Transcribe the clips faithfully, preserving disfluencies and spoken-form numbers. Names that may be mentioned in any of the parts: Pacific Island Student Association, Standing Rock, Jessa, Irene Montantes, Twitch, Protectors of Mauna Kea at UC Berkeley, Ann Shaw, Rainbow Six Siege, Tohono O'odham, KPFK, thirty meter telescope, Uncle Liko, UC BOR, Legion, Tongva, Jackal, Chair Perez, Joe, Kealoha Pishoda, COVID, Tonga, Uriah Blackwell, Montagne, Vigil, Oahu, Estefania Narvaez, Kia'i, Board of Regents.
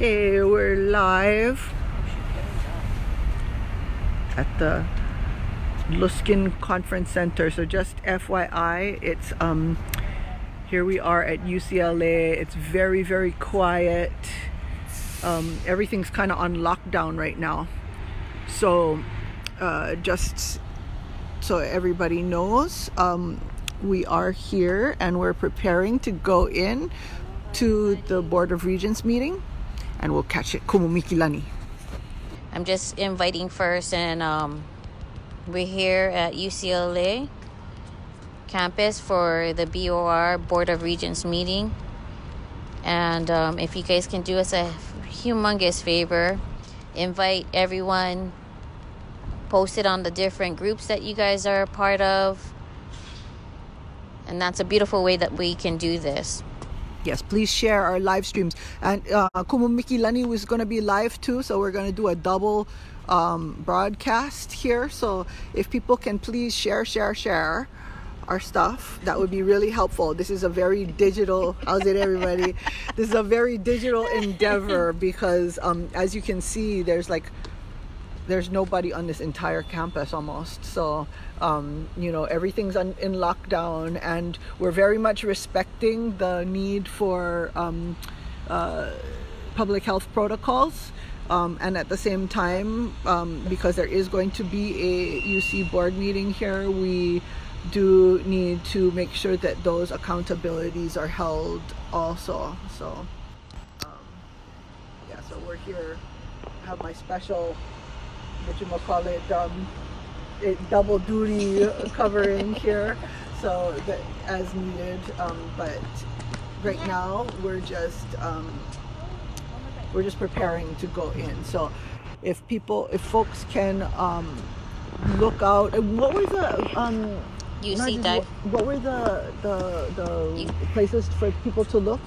Okay, we're live at the Luskin Conference Center. So just F Y I, it's um here we are at U C L A. It's very very quiet. Um, everything's kind of on lockdown right now. So uh, just so everybody knows, um, we are here and we're preparing to go in to the Board of Regents meeting, and we'll catch it. Kumu Mikilani. I'm just inviting first, and um, we're here at U C L A campus for the B O R Board of Regents meeting. And um, if you guys can do us a humongous favor, invite everyone, post it on the different groups that you guys are a part of. And that's a beautiful way that we can do this. Yes, please share our live streams. And uh, Kumu Mikilani was going to be live too, so we're going to do a double um, broadcast here. So if people can please share, share, share our stuff, that would be really helpful. This is a very digital, how's it everybody? This is a very digital endeavor because um, as you can see, there's like, there's nobody on this entire campus almost. So, um, you know, everything's on, in lockdown, and we're very much respecting the need for um, uh, public health protocols. Um, and at the same time, um, because there is going to be a U C board meeting here, we do need to make sure that those accountabilities are held also. So, um, yeah, so we're here, I have my special, what you might call it, um, it double duty covering here, so that as needed. Um, but right now we're just um, we're just preparing to go in. So if people, if folks can um, look out, what were the um, U C dive? What, what were the the, the you, places for people to look?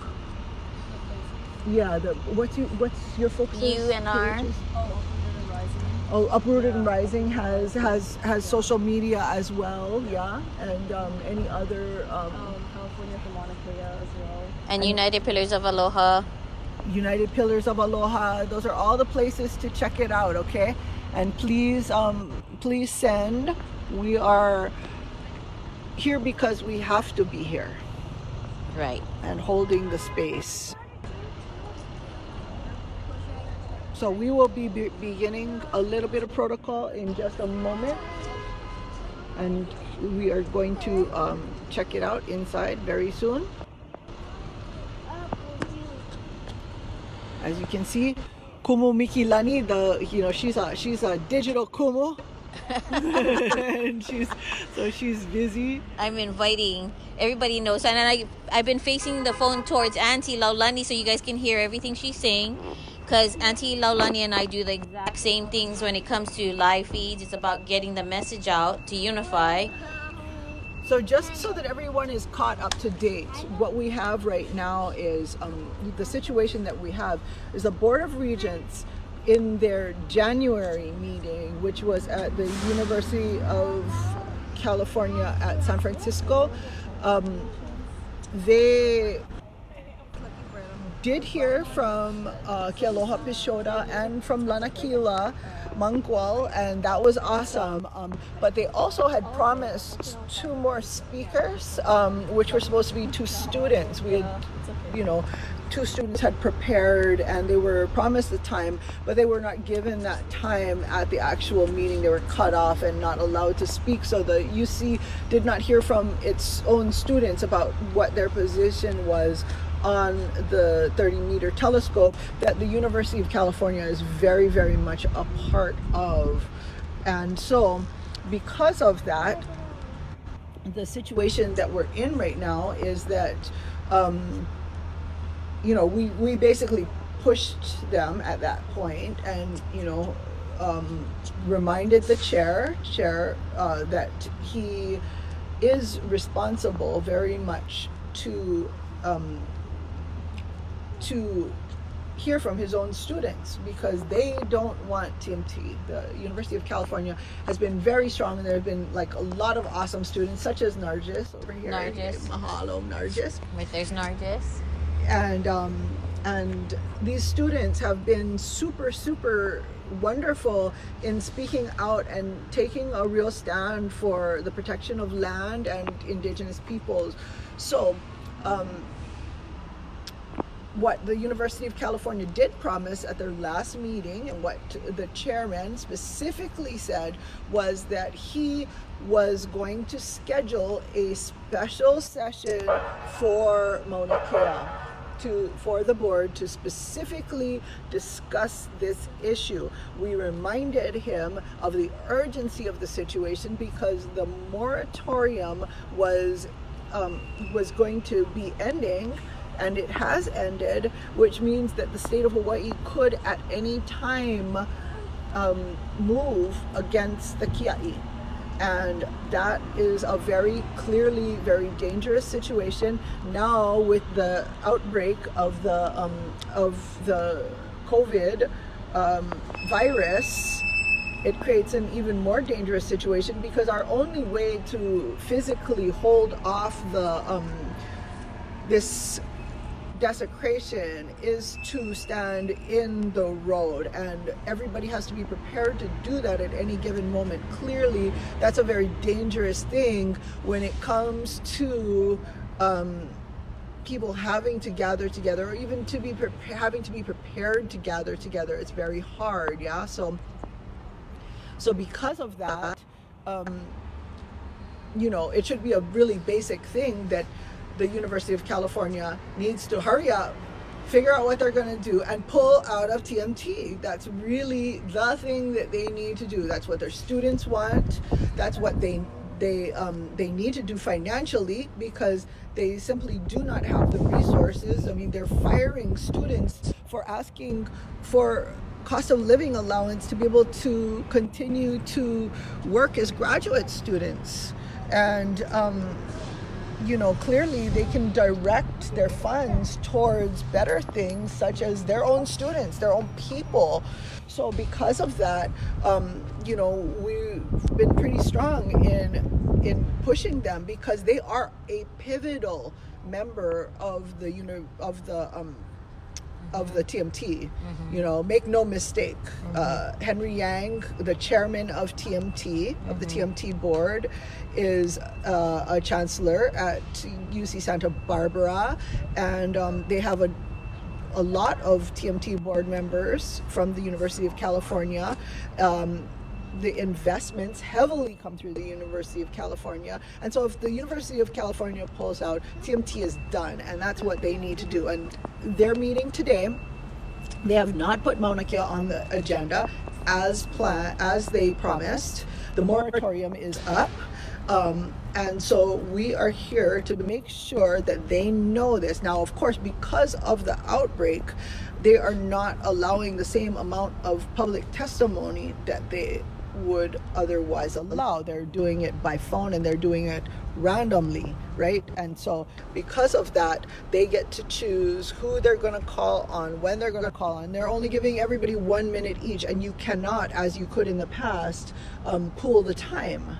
Yeah, the what's you what's your focus? U N R. Oh, Uprooted and Rising has has has social media as well, yeah, and um, any other um, um, California for Mauna Kea as well, and, and United Pillars of Aloha. United Pillars of Aloha. Those are all the places to check it out, okay? And please, um, please send. We are here because we have to be here, right? And holding the space. So we will be, be beginning a little bit of protocol in just a moment, and we are going to um, check it out inside very soon. As you can see, Kumu Mikilani, the you know she's a she's a digital Kumu, and she's so she's busy. I'm inviting everybody knows, and I I've been facing the phone towards Auntie Laulani so you guys can hear everything she's saying. Because Auntie Laulani and I do the exact same things when it comes to live feeds. It's about getting the message out to unify. So just so that everyone is caught up to date, what we have right now is um, the situation that we have is the Board of Regents in their January meeting, which was at the University of California at San Francisco. Um, they did hear from uh, Kealoha Pishoda and from Lanakila Mangual, and that was awesome. Um, but they also had promised two more speakers, um, which were supposed to be two students. We had, you know, two students had prepared and they were promised the time, but they were not given that time at the actual meeting. They were cut off and not allowed to speak. So the U C did not hear from its own students about what their position was on the thirty meter telescope that the University of California is very, very much a part of. And so because of that, the situation that we're in right now is that, um, you know, we, we basically pushed them at that point and, you know, um, reminded the chair, chair uh, that he is responsible very much to um, to hear from his own students because they don't want T M T. The University of California has been very strong, and there have been like a lot of awesome students such as Nargis over here. Nargis. Mahalo, Nargis. Wait, there's Nargis. And um, And these students have been super, super wonderful in speaking out and taking a real stand for the protection of land and indigenous peoples. So um, what the University of California did promise at their last meeting, and what the chairman specifically said, was that he was going to schedule a special session for Mauna Kea. To, for the board to specifically discuss this issue. We reminded him of the urgency of the situation because the moratorium was, um, was going to be ending, and it has ended, which means that the state of Hawaii could at any time um, move against the Kia'i. And that is a very clearly very dangerous situation now with the outbreak of the um, of the COVID um, virus. It creates an even more dangerous situation because our only way to physically hold off the um, this desecration is to stand in the road, and everybody has to be prepared to do that at any given moment. Clearly, that's a very dangerous thing when it comes to um, people having to gather together, or even to be having to be prepared to gather together. It's very hard, yeah. So, so because of that, um, you know, it should be a really basic thing that the University of California needs to hurry up, figure out what they're going to do, and pull out of T M T. That's really the thing that they need to do. That's what their students want. That's what they they um, they need to do financially, because they simply do not have the resources. I mean, they're firing students for asking for cost of living allowance to be able to continue to work as graduate students, and. Um, You know, clearly they can direct their funds towards better things, such as their own students, their own people. So because of that, um, you know, we've been pretty strong in in pushing them, because they are a pivotal member of the you know of the um, of the T M T. Mm-hmm. You know, make no mistake. Mm-hmm. uh, Henry Yang, the chairman of T M T, mm-hmm. of the T M T board, is uh, a chancellor at U C Santa Barbara, and um, they have a a lot of T M T board members from the University of California. Um, the investments heavily come through the University of California, and so if the University of California pulls out, T M T is done, and that's what they need to do. And their meeting today, they have not put Mauna Kea on the agenda as plan as they promised. The moratorium is up, um, and so we are here to make sure that they know this. Now, of course, because of the outbreak, they are not allowing the same amount of public testimony that they would otherwise allow. They're doing it by phone, and they're doing it randomly, right? And so because of that, they get to choose who they're going to call on, when they're going to call on. They're only giving everybody one minute each, and you cannot, as you could in the past, um, pool the time.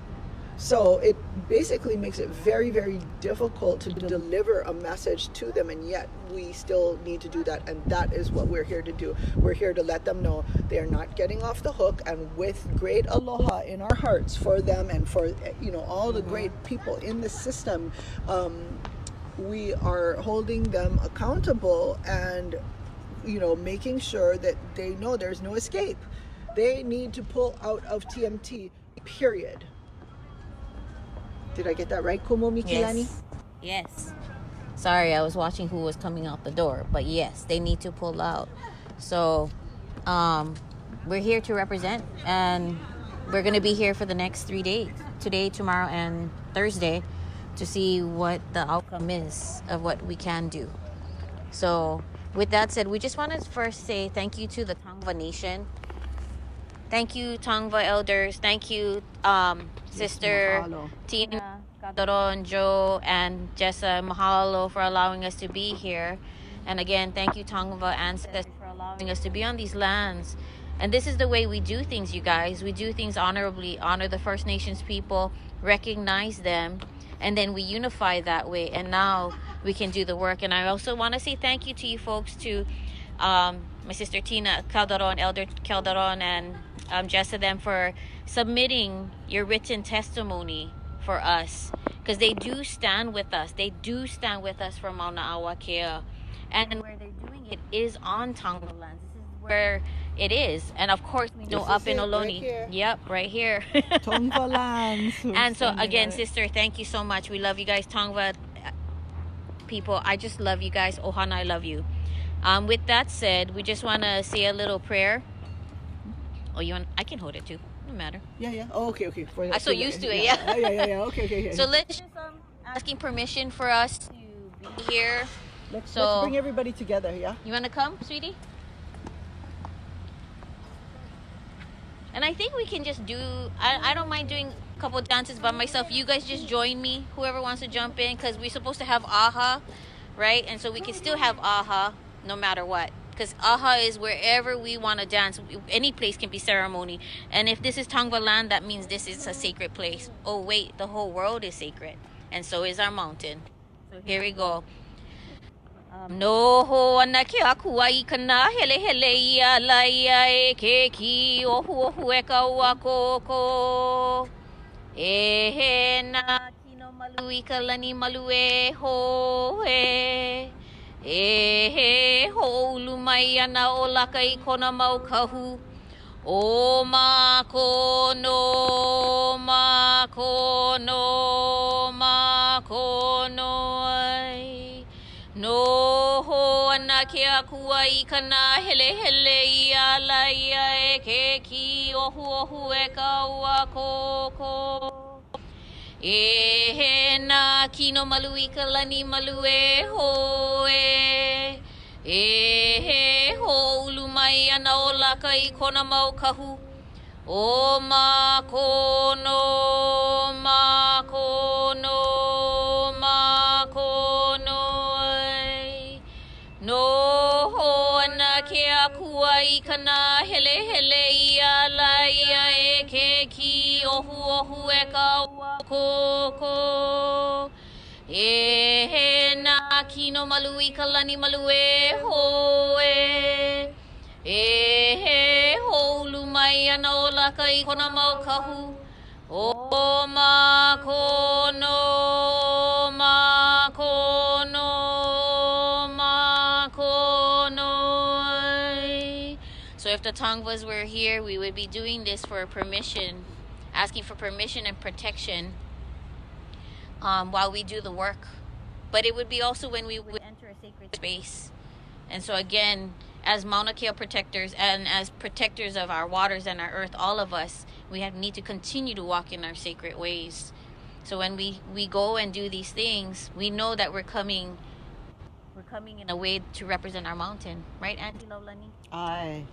So it basically makes it very, very difficult to deliver a message to them, and yet we still need to do that, and that is what we're here to do. We're here to let them know they are not getting off the hook, and with great aloha in our hearts for them and for, you know, all the great people in the system, um, we are holding them accountable and, you know, making sure that they know there's no escape. They need to pull out of T M T, period. Did I get that right, Kumu Mikilani? Yes. Yes. Sorry, I was watching who was coming out the door. But yes, they need to pull out. So um, we're here to represent, and we're going to be here for the next three days, today, tomorrow, and Thursday, to see what the outcome is of what we can do. So with that said, we just want to first say thank you to the Tongva Nation. Thank you, Tongva elders. Thank you, um, Sister Tina Calderon, Joe, and Jessa. Mahalo for allowing us to be here. And again, thank you, Tongva ancestors, for allowing us to be on these lands. And this is the way we do things, you guys. We do things honorably, honor the First Nations people, recognize them, and then we unify that way. And now we can do the work. And I also want to say thank you to you folks, to um, my sister Tina Calderon, Elder Calderon, and um, Jessa them for submitting your written testimony for us, because they do stand with us. They do stand with us for Mauna Kea. And where they're doing it is on Tongva lands. This is where it is. And of course, we know up in Ohlone. Right, yep, right here. Tongva lands. And so again, sister, thank you so much. We love you guys, Tongva people. I just love you guys. Ohana, I love you. Um, with that said, we just want to say a little prayer. Oh, you want? I can hold it too. No matter. Yeah, yeah. Oh, okay, okay. For that, I'm so used to it. Yeah. Yeah, yeah, yeah. yeah. Okay, okay, okay. So let's just um, asking permission for us to be here. Let's, so, let's bring everybody together, yeah? You want to come, sweetie? And I think we can just do... I, I don't mind doing a couple of dances by myself. You guys just join me, whoever wants to jump in, because we're supposed to have Aha, right? And so we can still have Aha no matter what, because Aha is wherever we want to dance. Any place can be ceremony. And if this is Tongva land, that means this is a sacred place. Oh, wait, the whole world is sacred. And so is our mountain. So here we go. No ho ana ke akuai kana hele hele ia lai ai ke ki o hu hu e ka wa koko e he na kino malui kalani malue ho e e he ho lumai ana o lakai kona mau kahu o ma kono ma kono ma kono ai no ho ana ke akua I kana hele hele ia lai ai ke ki o hu o hu e ka ua koko e he na kino malu I kalani malu e ho e e he ho ulu mai ana o laka I kona mau kahu o ma kono ma kono ma kono no ho ana ke akua I kana hele hele ia lai ai ke ki ohu ohu e ka ua koko e he na kino malu I kalani malu e ho e e he ho ulu mai ana o laka I kona mau kahu o ma kono ma kono. So if the Tongvas were here, we would be doing this for permission, asking for permission and protection um, while we do the work. But it would be also when we would enter a sacred space. And so again, as Mauna Kea protectors and as protectors of our waters and our earth, all of us, we have need to continue to walk in our sacred ways. So when we, we go and do these things, we know that we're coming We're coming in a way to represent our mountain, right, Auntie Laulani? Aye.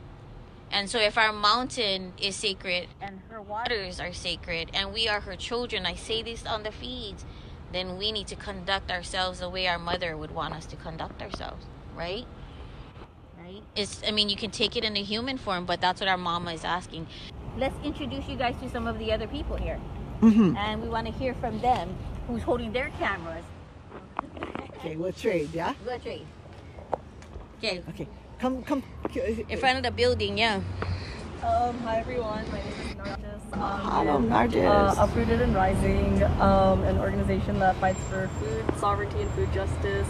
And so if our mountain is sacred and her waters are sacred and we are her children, I say this on the feeds, then we need to conduct ourselves the way our mother would want us to conduct ourselves, right? Right? It's, I mean, you can take it in a human form, but that's what our mama is asking. Let's introduce you guys to some of the other people here. Mm-hmm. And we want to hear from them who's holding their cameras. Okay, we'll trade, yeah? We'll trade. Okay. Okay. Come, come. In front of the building, yeah. Um, hi, everyone. My name is Nargis. Um, Hello, Nargis. Uh, Uprooted and Rising, um, an organization that fights for food sovereignty and food justice.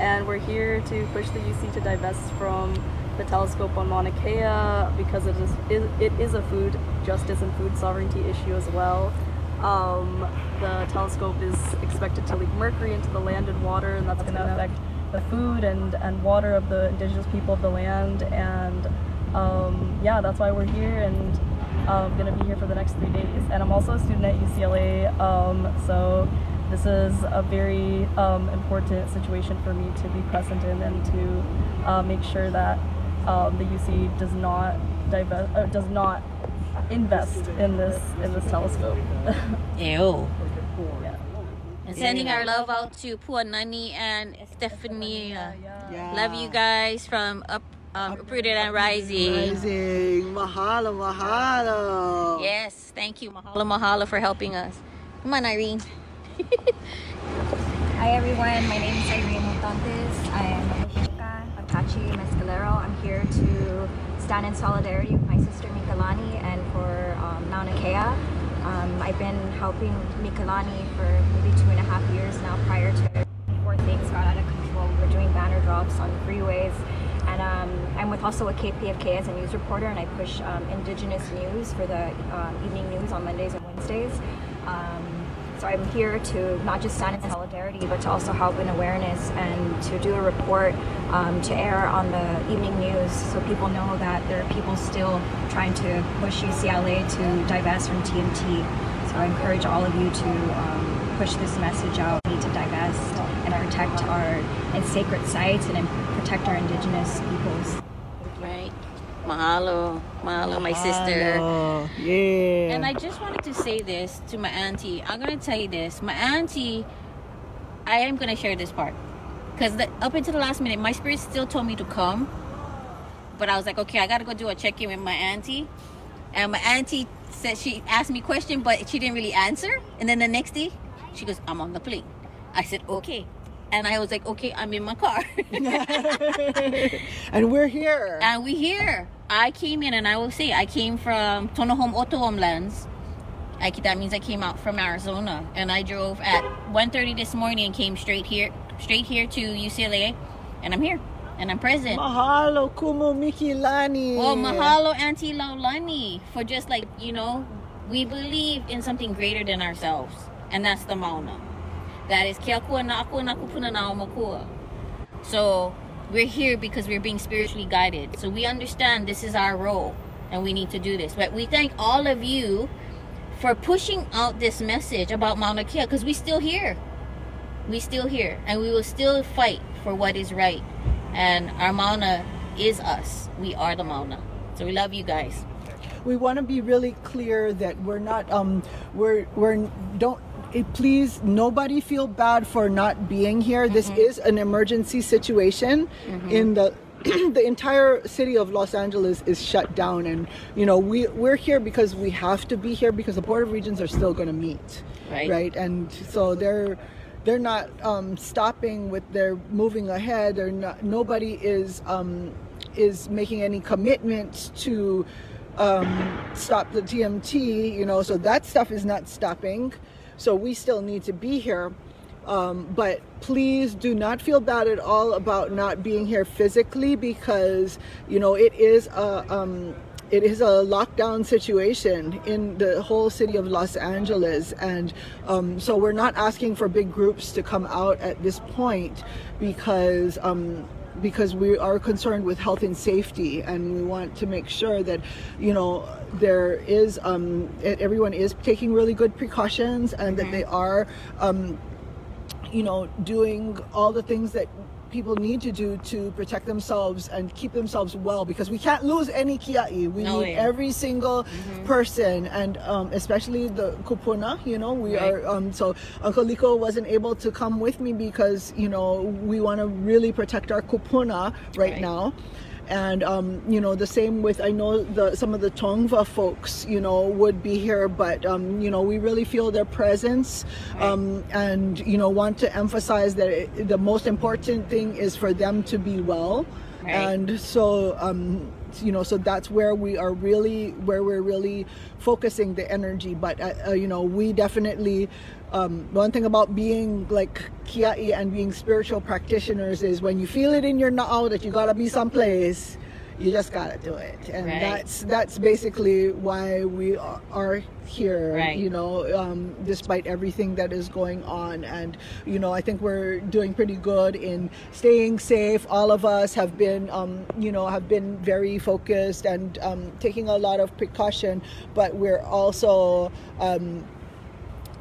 And we're here to push the U C to divest from the telescope on Mauna Kea because it is, it is a food justice and food sovereignty issue as well. Um, the telescope is expected to leak mercury into the land and water, and that's going to affect the food and, and water of the indigenous people of the land. And um, yeah, that's why we're here, and I'm going to be here for the next three days. And I'm also a student at U C L A, um, so this is a very um, important situation for me to be present in and to uh, make sure that um, the U C does not divest, uh, does not invest in this in this telescope. Ew. Yeah. And sending yeah. our love out to Puanani and Stephanie. Yeah. Yeah. Love you guys from up um, Uprooted and Rising. Rising. Mahalo, mahalo. Yes, thank you. Mahalo, mahalo for helping us. Come on, Irene. Hi everyone, my name is Irene Montantes. I am a Pacifica, Apache, Mescalero. I'm here to stand in solidarity with my sister Mikilani and for um, Mauna Kea. Um, I've been helping Mikilani for maybe two and a half years now prior to before things got out of control. We were doing banner drops on freeways. And um, I'm with also a K P F K as a news reporter, and I push um, indigenous news for the um, evening news on Mondays and Wednesdays. Um, So I'm here to not just stand in solidarity, but to also help in awareness and to do a report um, to air on the evening news so people know that there are people still trying to push U C L A to divest from T M T. So I encourage all of you to um, push this message out. We need to divest and protect our and sacred sites and protect our indigenous peoples. Right. Mahalo, mahalo, my sister. Yeah. And I just wanted to say this to my auntie. I'm gonna tell you this, my auntie. I am gonna share this part because up until the last minute, my spirit still told me to come, but I was like, okay, I gotta go do a check-in with my auntie. And my auntie said she asked me a question, but she didn't really answer. And then the next day, she goes, "I'm on the plane." I said, "Okay." And I was like, okay, I'm in my car. And we're here. And we're here. I came in, and I will say, I came from Tohono O'odham lands. I, that means I came out from Arizona. And I drove at one thirty this morning and came straight here straight here to U C L A. And I'm here. And I'm present. Mahalo, Kumu Mikilani. Well, mahalo, Auntie Laulani. For just like, you know, we believe in something greater than ourselves. And that's the Mauna. That is Keakua na Aku na kupuna na Omakua. So we're here because we're being spiritually guided. So we understand this is our role and we need to do this. But we thank all of you for pushing out this message about Mauna Kea, because we're still here. We're still here, and we will still fight for what is right. And our Mauna is us. We are the Mauna. So we love you guys. We want to be really clear that we're not um we're we're don't It, please, nobody feel bad for not being here. Mm-hmm. This is an emergency situation. Mm-hmm. In the the entire city of Los Angeles is shut down, and you know we we're here because we have to be here because the Board of Regents are still going to meet, right? Right, and so they're they're not um, stopping with their moving ahead. They're not. Nobody is um, is making any commitments to um, stop the T M T. You know, so that stuff is not stopping. So we still need to be here, um, but please do not feel bad at all about not being here physically, because you know it is a um, it is a lockdown situation in the whole city of Los Angeles, and um, so we're not asking for big groups to come out at this point, because. Um, because we are concerned with health and safety, and we want to make sure that, you know, there is, um, everyone is taking really good precautions, and mm-hmm. that they are, um, you know, doing all the things that people need to do to protect themselves and keep themselves well, because we can't lose any Kia'i. We no need way. every single mm-hmm. person, and um, especially the kupuna, you know, we right. are, um, so Uncle Liko wasn't able to come with me because, you know, we want to really protect our kupuna right, right. now. And, um, you know, the same with, I know the, some of the Tongva folks, you know, would be here, but, um, you know, we really feel their presence, um, and, you know, want to emphasize that it, the most important thing is for them to be well. Right. And so, um, you know, so that's where we are really, where we're really focusing the energy. But, uh, uh, you know, we definitely, um, one thing about being like Kia'i and being spiritual practitioners is when you feel it in your na'au that you gotta be someplace, you just gotta do it. And right. that's that's basically why we are here, right. you know, um, despite everything that is going on. And, you know, I think we're doing pretty good in staying safe. All of us have been, um, you know, have been very focused and um, taking a lot of precaution, but we're also um,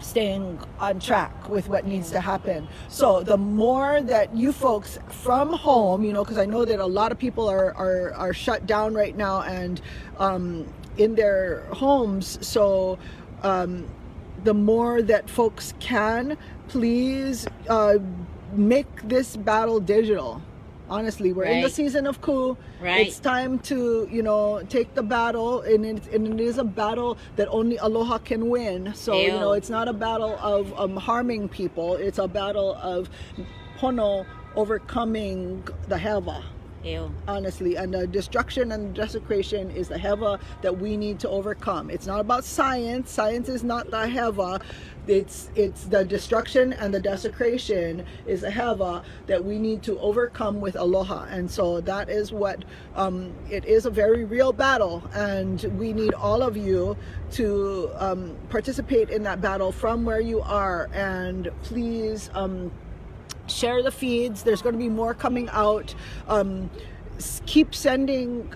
staying on track with what needs to happen. So the more that you folks from home, you know, because I know that a lot of people are are, are shut down right now and um, in their homes. So um, the more that folks can, please uh, make this battle digital. honestly. We're right. in the season of coup. Right. It's time to, you know, take the battle, and it, and it is a battle that only Aloha can win. So, Ew. you know, it's not a battle of um, harming people. It's a battle of Pono overcoming the Heva. Ew. Honestly, and the destruction and desecration is the Heva that we need to overcome. It's not about science. Science is not the Heva. It's it's the destruction and the desecration is a Heva that we need to overcome with Aloha. And so that is what um, it is, a very real battle, and we need all of you to um, participate in that battle from where you are. And please um, share the feeds. There's going to be more coming out. Um, keep sending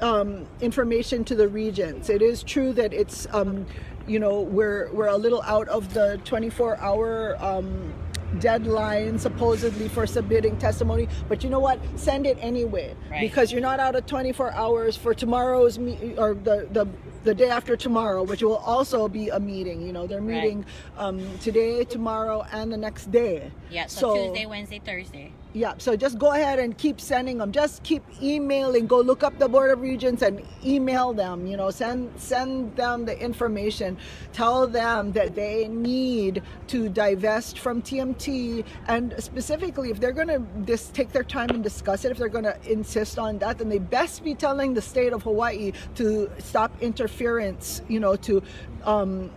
um, information to the regents. It is true that it's um, you know, we're we're a little out of the twenty-four hour um, deadline supposedly for submitting testimony, but you know what? Send it anyway, right. because you're not out of twenty-four hours for tomorrow's me or the the. the day after tomorrow, which will also be a meeting. You know, they're meeting right. um, today, tomorrow, and the next day. Yeah, so, so Tuesday, Wednesday, Thursday. Yeah, so just go ahead and keep sending them. Just keep emailing. Go look up the Board of Regents and email them. You know, send send them the information. Tell them that they need to divest from T M T, and specifically, if they're going to this take their time and discuss it, if they're going to insist on that, then they best be telling the state of Hawaii to stop interference. You know, to um,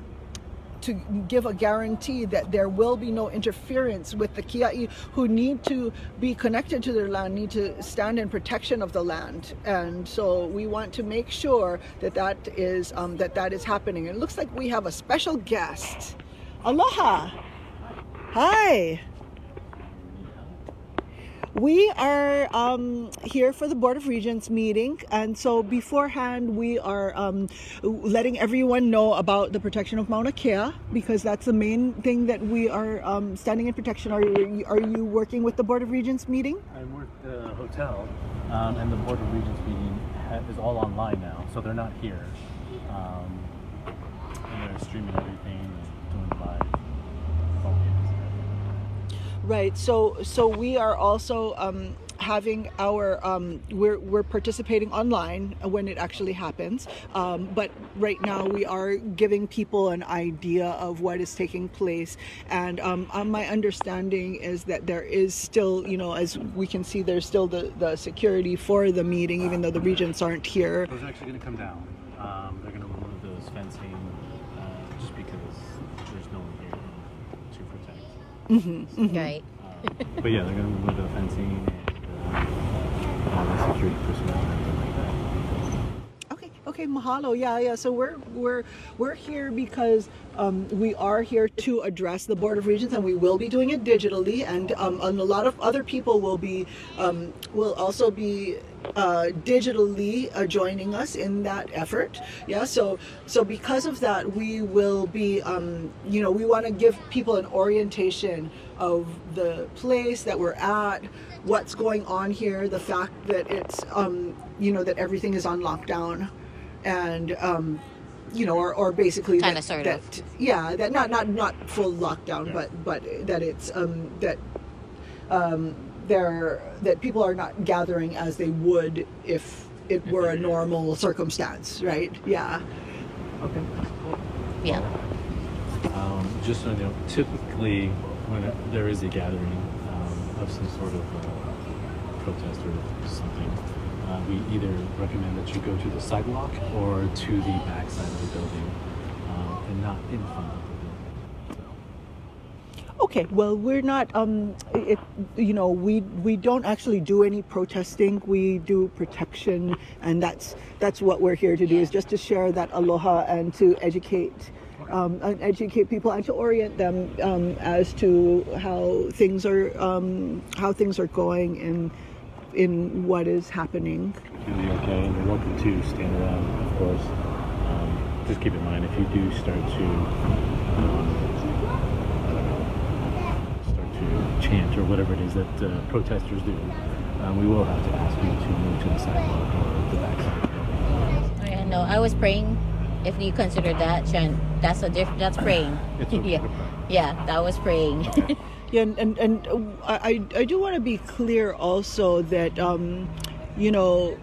to give a guarantee that there will be no interference with the Kia'i, who need to be connected to their land, need to stand in protection of the land. And so we want to make sure that that is, um, that, that is happening. It looks like we have a special guest. Aloha. Hi. We are um, here for the Board of Regents meeting, and so beforehand we are um, letting everyone know about the protection of Mauna Kea, because that's the main thing that we are um, standing in protection. Are you, are you working with the Board of Regents meeting? I work at the hotel, um, and the Board of Regents meeting is all online now, so they're not here. Um, and they're streaming everything, doing live. Right, so so we are also um, having our, um, we're, we're participating online when it actually happens, um, but right now we are giving people an idea of what is taking place. And um, my understanding is that there is still, you know, as we can see, there's still the, the security for the meeting, even though the regents aren't here. Those are actually going to come down. Um, they're going to remove those fencing uh, just because there's no one here. Mm-hmm, mm-hmm. Right. Uh, but yeah, they're going to move the fencing and all the security personnel and everything like that. Okay, okay, mahalo. Yeah, yeah. So we're we're we're here because um, we are here to address the Board of Regents, and we will be doing it digitally, and um, and a lot of other people will be um, will also be uh, digitally uh, joining us in that effort. Yeah, so so because of that, we will be, um, you know, we want to give people an orientation of the place that we're at, what's going on here, the fact that it's, um, you know, that everything is on lockdown, and um, you know, or, or basically kind that, of sort that of. yeah, that not not not full lockdown, yeah. but but that it's um, that. Um, There, that people are not gathering as they would if it were a normal circumstance, right? Yeah. Okay. Cool. Yeah. Um, just so you know, typically when it, there is a gathering um, of some sort of uh, protest or something, uh, we either recommend that you go to the sidewalk or to the back side of the building, uh, and not in front of the Okay, well, we're not, um, it, you know, we we don't actually do any protesting. We do protection, and that's that's what we're here to do, is just to share that aloha and to educate, um, and educate people, and to orient them um, as to how things are um, how things are going in in what is happening. Really okay, and you're welcome to stand around, of course. Um, just keep in mind, if you do start to. Um, chant or whatever it is that uh, protesters do, um, we will have to ask you to move to the sidewalk or the back. Yeah, no, I was praying. If you consider that chant, that's a diff that's praying. It's okay. Yeah, yeah, that was praying. Okay. Yeah, and, and, and I, I do want to be clear also that, um, you know,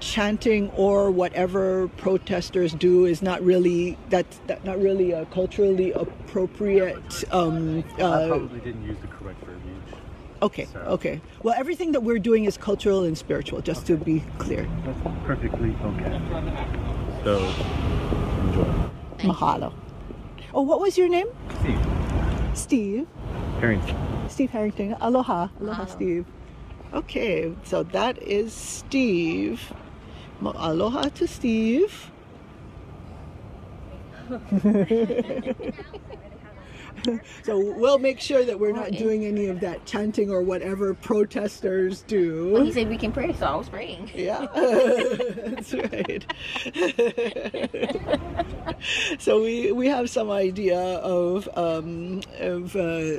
chanting or whatever protesters do is not really, that's that not really a culturally appropriate... Um, uh, I probably didn't use the correct verbiage. Okay, so. Okay. Well, everything that we're doing is cultural and spiritual, just okay. to be clear. That's perfectly okay. So, enjoy. Mahalo. Oh, what was your name? Steve. Steve. Harrington. Steve Harrington. Aloha. Aloha, wow. Steve. Okay, so that is Steve. Aloha to Steve. So we'll make sure that we're not doing any of that chanting or whatever protesters do. Well, he said we can pray, so I was praying. Yeah, that's right. So we we have some idea of um, of. Uh,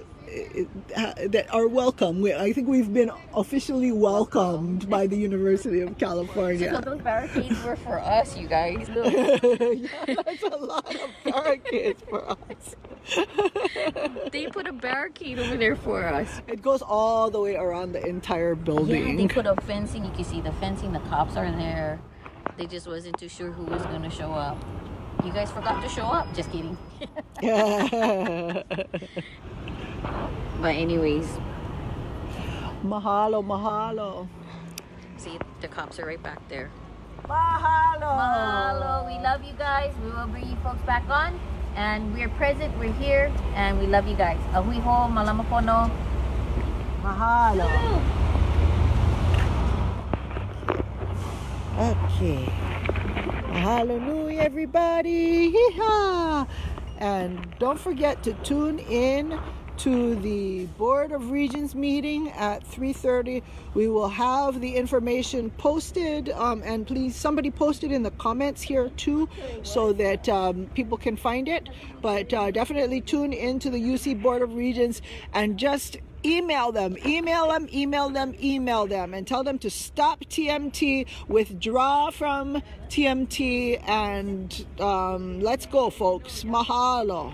that are welcome. We, I think we've been officially welcomed by the University of California. So those barricades were for us, you guys. Yeah, that's a lot of barricades for us. They put a barricade over there for us. It goes all the way around the entire building. Yeah, they put up fencing. You can see the fencing. The cops are there. They just wasn't too sure who was going to show up. You guys forgot to show up. Just kidding. Yeah. But anyways, mahalo, mahalo. See, the cops are right back there. Mahalo. Mahalo. We love you guys. We will bring you folks back on. And we're present. We're here. And we love you guys. Ahuiho, malamapono. Mahalo. Okay. Mahalo nui, everybody. Hee-haw. And don't forget to tune in to the Board of Regents meeting at three thirty. We will have the information posted, um, and please, somebody post it in the comments here too, so that um, people can find it. But uh, definitely tune into the U C Board of Regents and just email them, email them, email them, email them, and tell them to stop T M T, withdraw from T M T, and um, let's go, folks. Mahalo.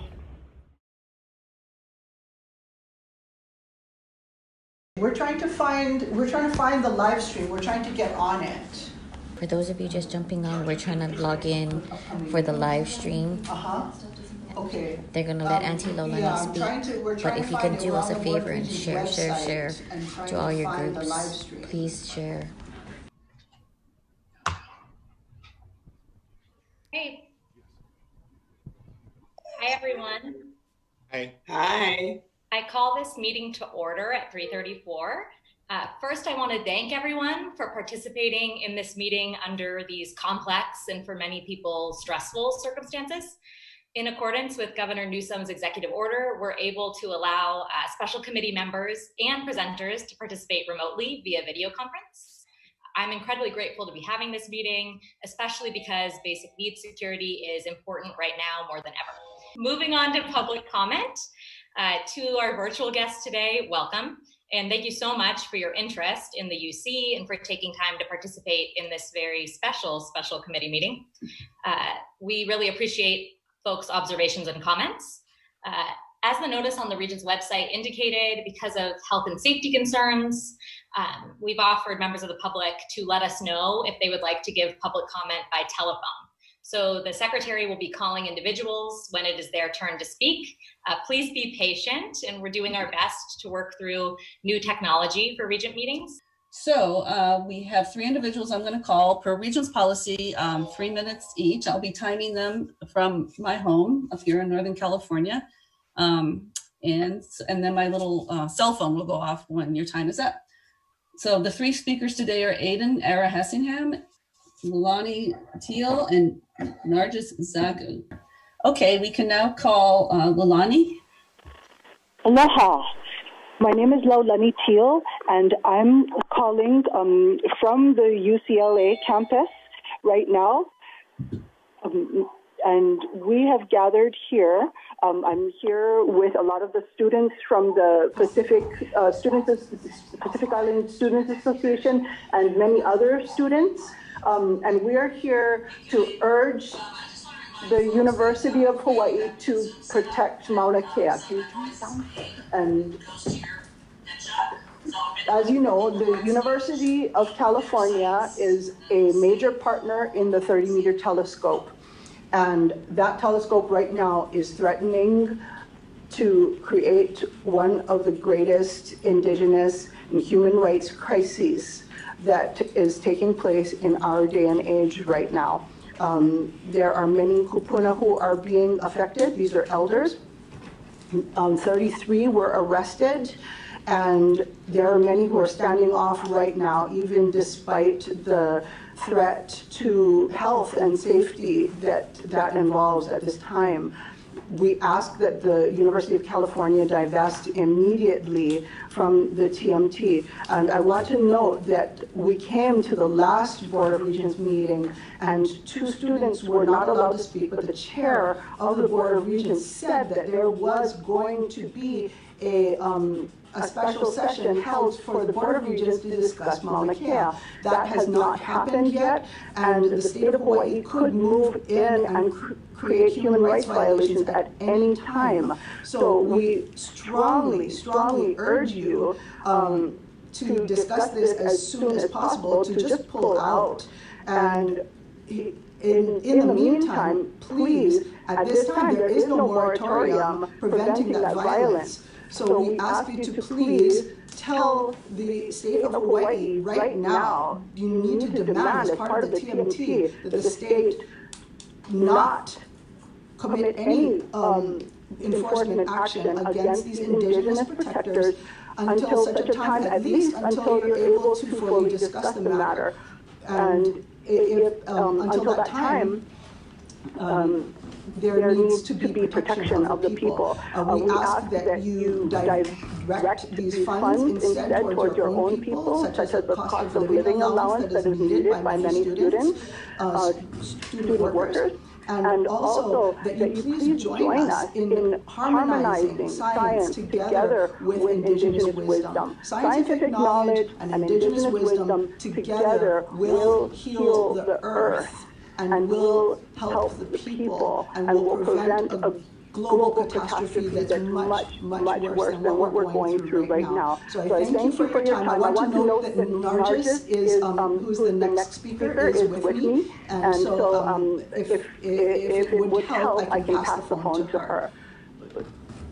We're trying to find, we're trying to find the live stream. We're trying to get on it. For those of you just jumping on, we're trying to log in for the live stream. Uh-huh. Okay. They're going to let um, Auntie Laulani yeah, speak. Trying to, we're trying but if you can do us a favor and share, share, share to all your groups, please share. Hey. Hi, everyone. Hi. Hi. I call this meeting to order at three thirty-four. Uh, first, I want to thank everyone for participating in this meeting under these complex and for many people stressful circumstances. In accordance with Governor Newsom's executive order, we're able to allow uh, special committee members and presenters to participate remotely via video conference. I'm incredibly grateful to be having this meeting, especially because basic need security is important right now more than ever. Moving on to public comment. Uh, to our virtual guests today, welcome, and thank you so much for your interest in the U C and for taking time to participate in this very special, special committee meeting. Uh, we really appreciate folks' observations and comments. Uh, as the notice on the Regents website indicated, because of health and safety concerns, um, we've offered members of the public to let us know if they would like to give public comment by telephone. So the secretary will be calling individuals when it is their turn to speak. Uh, please be patient, and we're doing our best to work through new technology for Regent meetings. So uh, we have three individuals I'm going to call per Regents policy, um, three minutes each. I'll be timing them from my home up here in Northern California. Um, and, and then my little uh, cell phone will go off when your time is up. So the three speakers today are Aiden Ara Hessingham, Laulani Teale, and Nargis Zagun. Okay, we can now call uh, Laulani. Aloha. My name is Laulani Teale, and I'm calling um, from the U C L A campus right now. Um, and we have gathered here. Um, I'm here with a lot of the students from the Pacific, uh, students, Pacific Island Students Association and many other students. Um, and we are here to urge the University of Hawaii to protect Mauna Kea. And as you know, the University of California is a major partner in the thirty meter telescope. And that telescope right now is threatening to create one of the greatest indigenous and human rights crises that is taking place in our day and age right now. Um, there are many kupuna who are being affected. These are elders. Um, thirty-three were arrested, and there are many who are standing off right now, even despite the threat to health and safety that that involves at this time. We ask that the University of California divest immediately from the T M T. And I want to note that we came to the last Board of Regents meeting, and two students were not allowed to speak, but the chair of the Board of Regents said that there was going to be a, um, a special session held for the Board of Regents to discuss Mauna Kea. That has not happened yet, and the state of Hawaii could move in and cr create human rights violations at any time. So we strongly, strongly urge you um, to discuss this as soon as possible, to just pull out. And in, in the meantime, please, at this time, there is no moratorium preventing that violence. So we ask you to please tell the state of Hawaii right now, you need to demand as part of the T M T that the state not commit any um, enforcement action against these indigenous protectors until such a time, at least until you're able to fully discuss the matter. And if, um, until that time, um, There needs to be protection of the people. Uh, we ask that you direct these funds instead towards your own people, such as the cost of living allowance that is needed by many students, uh, student workers, and also that you please join us in harmonizing science together with indigenous wisdom. Scientific knowledge and indigenous wisdom together will heal the earth, and will help the people, and will prevent a global catastrophe that's much, much worse than what we're going through right now. So I thank you for your time. I want to note that Nargis is, um, who's the next speaker, is with me. And so um, if, if, if it would help, I can pass the phone to her.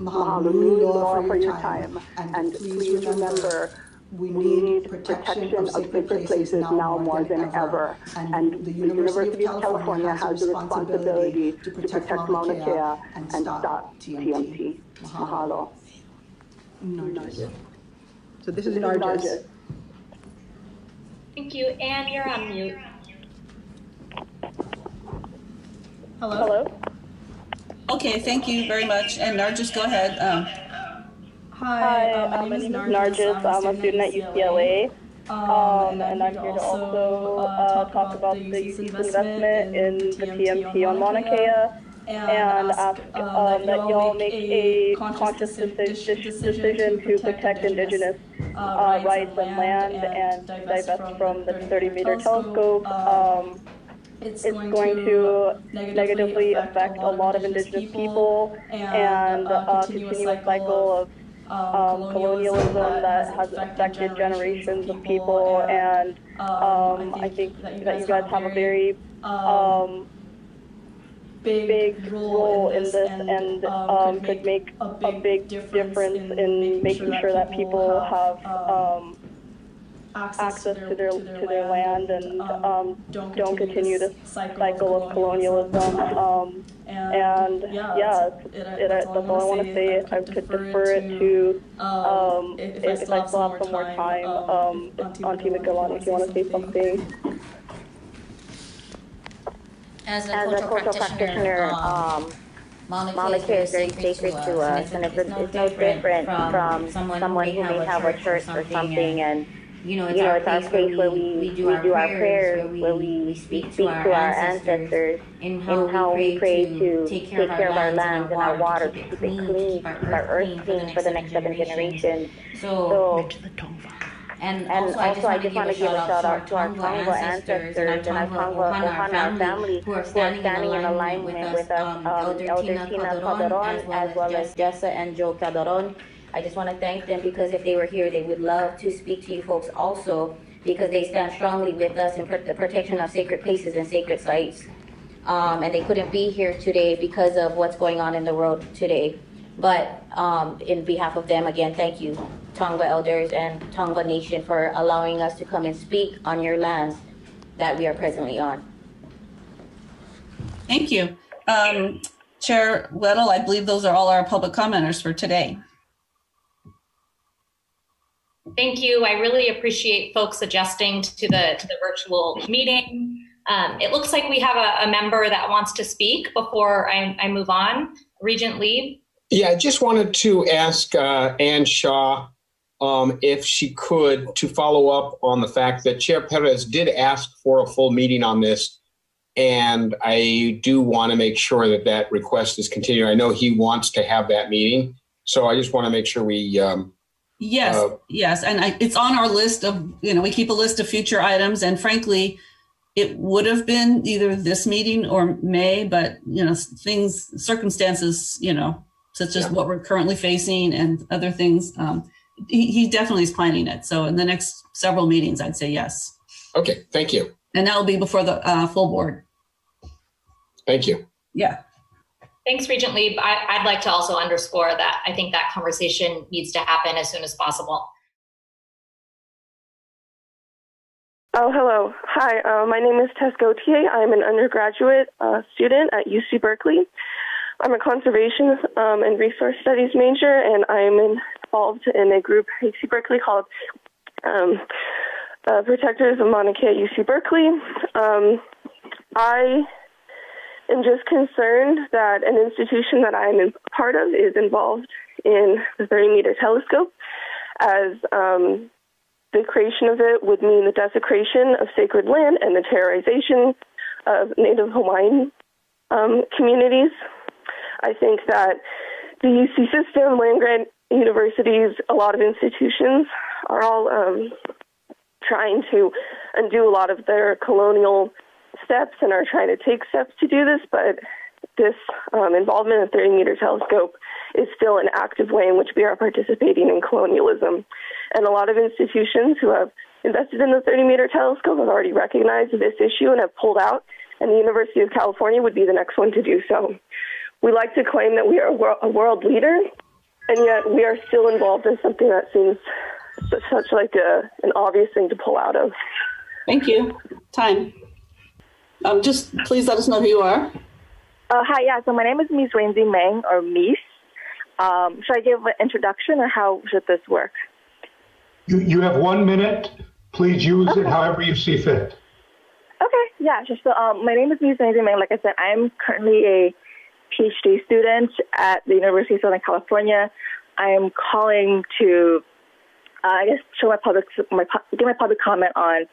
Mahalo for your time, and please remember, we need protection of sacred places now more than ever, and the University of California has the responsibility to protect Mauna Kea and stop T M T. Mahalo. Nargis. So this is Nargis. Thank you, Anne, you're on mute. Hello? Hello. Okay, thank you very much, and Nargis, go ahead. Um, Hi, um, my um, name is Nargis. I'm, I'm a student at U C L A, um, and I'm here to also uh, talk about the U C's investment in the T M T on Mauna Kea, and ask um, that y'all make a conscious decision to protect indigenous uh, rights and land, and divest from the thirty meter telescope. Um, It's, it's going, going to negatively, negatively affect a lot of indigenous people, and a continuous cycle of um, colonialism that has affected generations of people. And um, I think that you guys have a very um, big role in this, and um, could make a big difference in making sure that people have um, access to their, to their, to their land, and um, don't, don't continue this cycle of colonialism. Um, and, and yeah, yeah that's, it, it, that's all I want to say. I could defer it to, um, if, if I still have some more time, time um, Auntie Mikilani, if you want to say something. As a cultural, cultural practitioner, um, Mauna Kea is very sacred to us, and it's, it's, it's no different from someone who may have a church or something, and You know, it's, you know, our, it's place our place where we, we, do, we our do our prayers, prayers where we, we speak, speak to our, our ancestors, and how, how we pray to take care, take care of our lands and our water, to keep it clean, keep our earth clean for the next seven generations. So, so back to the Tongva. And, and also, I just want to give a shout out, shout out to our Tongva ancestors and our Tongva Ohana family who are standing in alignment with us, um, Elder Tina Calderon, as well as Jessa and Joe Calderon. I just want to thank them because if they were here, they would love to speak to you folks also, because they stand strongly with us in pr the protection of sacred places and sacred sites. Um, and they couldn't be here today because of what's going on in the world today. But um, in behalf of them, again, thank you, Tongva elders and Tongva Nation, for allowing us to come and speak on your lands that we are presently on. Thank you. Um, Chair Weddle, I believe those are all our public commenters for today. Thank you. I really appreciate folks adjusting to the, to the virtual meeting. Um, it looks like we have a, a member that wants to speak before I, I move on. Regent Lee. Yeah, I just wanted to ask uh, Ann Shaw um, if she could to follow up on the fact that Chair Perez did ask for a full meeting on this. And I do want to make sure that that request is continued. I know he wants to have that meeting. So I just want to make sure we... Um, Yes, uh, yes. And I, it's on our list of, you know, we keep a list of future items. And frankly, it would have been either this meeting or May, but, you know, things, circumstances, you know, such as yeah. what we're currently facing and other things. Um, he, he definitely is planning it. So in the next several meetings, I'd say yes. Okay, thank you. And that'll be before the uh, full board. Thank you. Yeah. Thanks, Regent Lee. I, I'd like to also underscore that I think that conversation needs to happen as soon as possible. Oh, hello. Hi, uh, my name is Tess Gautier. I'm an undergraduate uh, student at U C Berkeley. I'm a conservation um, and resource studies major, and I'm involved in a group at U C Berkeley called um, uh, Protectors of Mauna Kea at U C Berkeley. Um, I... I'm just concerned that an institution that I'm a part of is involved in the thirty meter telescope, as um, the creation of it would mean the desecration of sacred land and the terrorization of Native Hawaiian um, communities. I think that the U C system, land-grant universities, a lot of institutions are all um, trying to undo a lot of their colonial steps and are trying to take steps to do this, but this um, involvement in the thirty meter telescope is still an active way in which we are participating in colonialism. And a lot of institutions who have invested in the thirty meter telescope have already recognized this issue and have pulled out, and the University of California would be the next one to do so. We like to claim that we are a, wor a world leader, and yet we are still involved in something that seems such like a, an obvious thing to pull out of. Thank you. Time. Um, just please let us know who you are. Uh, hi, yeah, so my name is Miss Rainzy Meng, or Miss. Um, should I give an introduction, or how should this work? You, you have one minute. Please use okay. it however you see fit. Okay, yeah, sure. So um, my name is Miss Rainzy Meng. Like I said, I'm currently a PhD student at the University of Southern California. I am calling to, uh, I guess, show my public, my, give my public comment on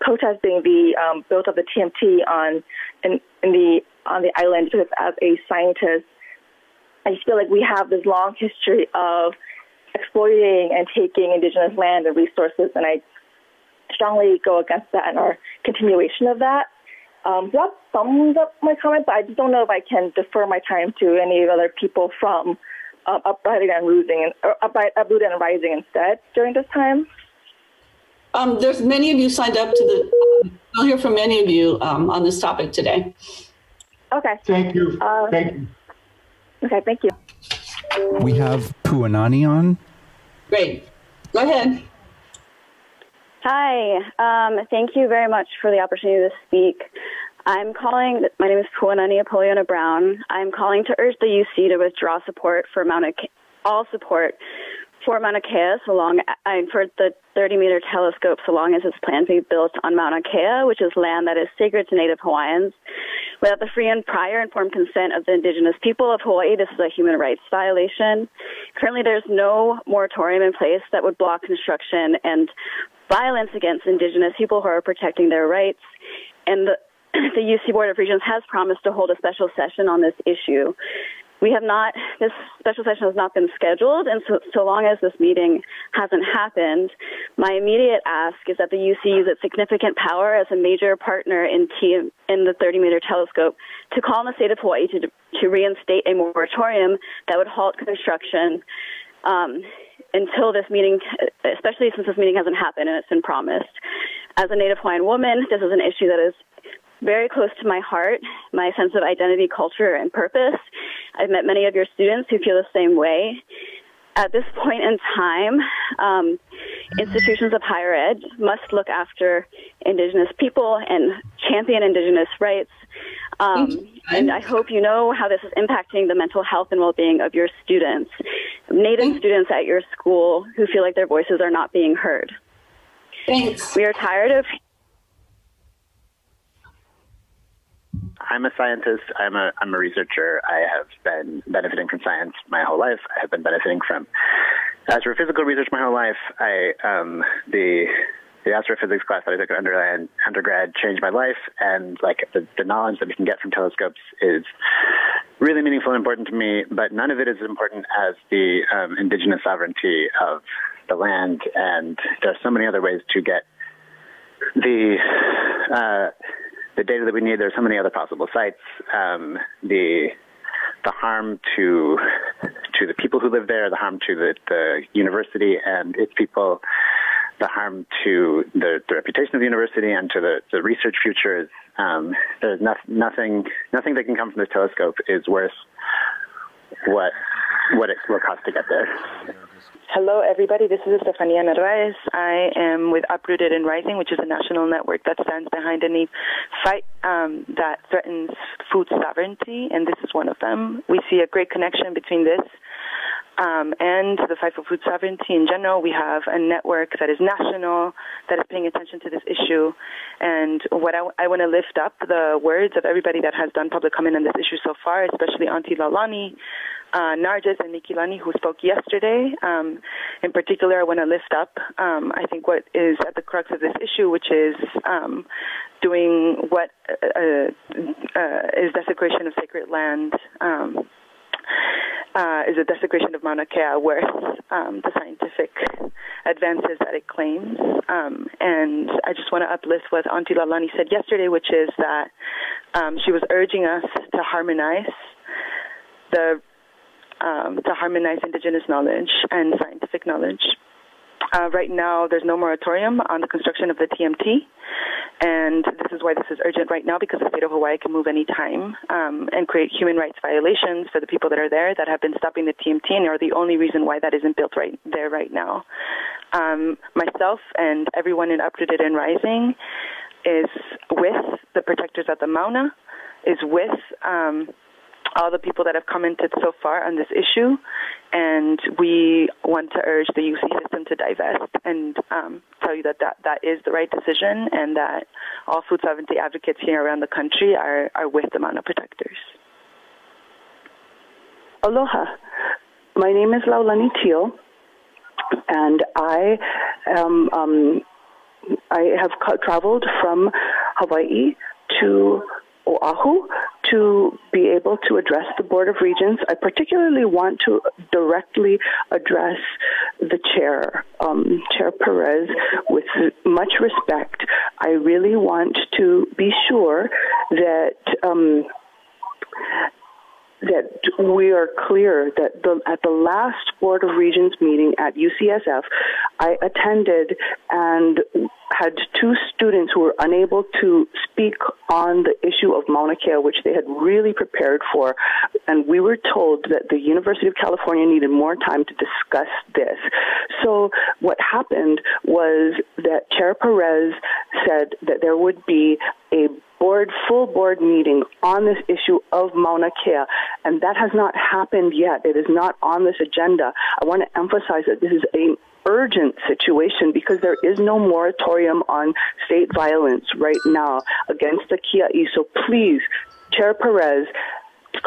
protesting the um, build of the T M T on in, in the on the island, because as a scientist, I just feel like we have this long history of exploiting and taking indigenous land and resources, and I strongly go against that and our continuation of that. Um, so that sums up my comment, but I just don't know if I can defer my time to any other people from uh, Uprooted and Rising, or Uprooted and Rising instead during this time. Um, there's many of you signed up to the, um, we'll hear from many of you um, on this topic today. Okay. Thank you. Uh, thank you. Okay, thank you. We have Puanani on. Great. Go ahead. Hi. Um, thank you very much for the opportunity to speak. I'm calling, my name is Puanani Apoliona Brown. I'm calling to urge the U C to withdraw support for Mauna Kea, all support for Mauna Kea, so long, and for the thirty meter telescope, so long as it's planned to be built on Mauna Kea, which is land that is sacred to Native Hawaiians. Without the free and prior informed consent of the indigenous people of Hawaii, this is a human rights violation. Currently, there's no moratorium in place that would block construction and violence against indigenous people who are protecting their rights. And the, the U C Board of Regents has promised to hold a special session on this issue. We have not, this special session has not been scheduled, and so, so long as this meeting hasn't happened, my immediate ask is that the U C use its significant power as a major partner in, T M, in the thirty meter telescope to call on the state of Hawaii to, to reinstate a moratorium that would halt construction um, until this meeting, especially since this meeting hasn't happened and it's been promised. As a Native Hawaiian woman, this is an issue that is very close to my heart, my sense of identity, culture, and purpose. I've met many of your students who feel the same way. At this point in time, um, institutions of higher ed must look after Indigenous people and champion Indigenous rights. Um, and I hope you know how this is impacting the mental health and well-being of your students, Native students at your school who feel like their voices are not being heard. Thanks. We are tired of... I'm a scientist. I'm a I'm a researcher. I have been benefiting from science my whole life. I have been benefiting from astrophysical research my whole life. I um, the the astrophysics class that I took in undergrad, undergrad changed my life, and like the, the knowledge that we can get from telescopes is really meaningful and important to me. But none of it is as important as the um, indigenous sovereignty of the land, and there are so many other ways to get the. Uh, The data that we need. There's so many other possible sites. Um, the the harm to to the people who live there, the harm to the, the university and its people, the harm to the, the reputation of the university and to the, the research futures. Um, there's no, nothing nothing that can come from this telescope is worth what what it will cost to get there. Hello, everybody. This is Estefania Narvaez. I am with Uprooted and Rising, which is a national network that stands behind any fight um, that threatens food sovereignty, and this is one of them. We see a great connection between this um, and the fight for food sovereignty in general. We have a network that is national, that is paying attention to this issue, and what I, I want to lift up the words of everybody that has done public comment on this issue so far, especially Auntie Laulani, Uh, Nargis and Mikilani, who spoke yesterday. Um, in particular, I want to lift up, um, I think, what is at the crux of this issue, which is um, doing what uh, uh, is desecration of sacred land, um, uh, is a desecration of Mauna Kea worth um, the scientific advances that it claims. Um, and I just want to uplift what Auntie Laulani said yesterday, which is that um, she was urging us to harmonize the Um, to harmonize indigenous knowledge and scientific knowledge. Uh, right now, there's no moratorium on the construction of the T M T, and this is why this is urgent right now, because the state of Hawaii can move any time um, and create human rights violations for the people that are there that have been stopping the T M T and are the only reason why that isn't built right there right now. Um, myself and everyone in Uprooted and Rising is with the protectors at the Mauna, is with... Um, all the people that have commented so far on this issue, and we want to urge the U C system to divest and um, tell you that, that that is the right decision, and that all food sovereignty advocates here around the country are, are with the Mauna protectors. Aloha. My name is Laulani Teale, and I, am, um, I have traveled from Hawaii to Oahu to be able to address the Board of Regents. I particularly want to directly address the chair, um, Chair Perez, with much respect. I really want to be sure that um, that we are clear that the, at the last Board of Regents meeting at U C S F, I attended and had two students who were unable to speak on the issue of Mauna Kea, which they had really prepared for. And we were told that the University of California needed more time to discuss this. So what happened was that Chair Perez said that there would be a board, full board meeting on this issue of Mauna Kea, and that has not happened yet. It is not on this agenda. I want to emphasize that this is a urgent situation because there is no moratorium on state violence right now against the Kia'i. So please, Chair Perez,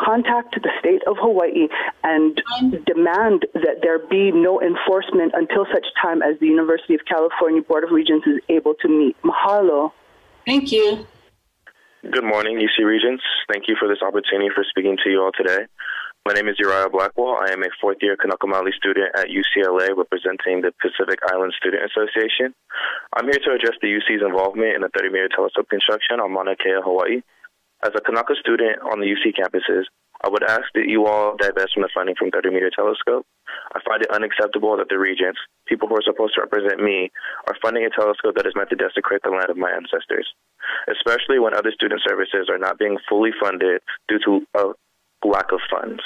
contact the state of Hawaii and demand that there be no enforcement until such time as the University of California Board of Regents is able to meet. Mahalo. Thank you. Good morning, U C Regents. Thank you for this opportunity for speaking to you all today. My name is Uriah Blackwell. I am a fourth-year Kanakamali student at U C L A representing the Pacific Island Student Association. I'm here to address the U C's involvement in the thirty meter telescope construction on Mauna Kea, Hawaii. As a Kanaka student on the U C campuses, I would ask that you all divest from the funding from thirty meter telescope. I find it unacceptable that the Regents, people who are supposed to represent me, are funding a telescope that is meant to desecrate the land of my ancestors, especially when other student services are not being fully funded due to a lack of funds.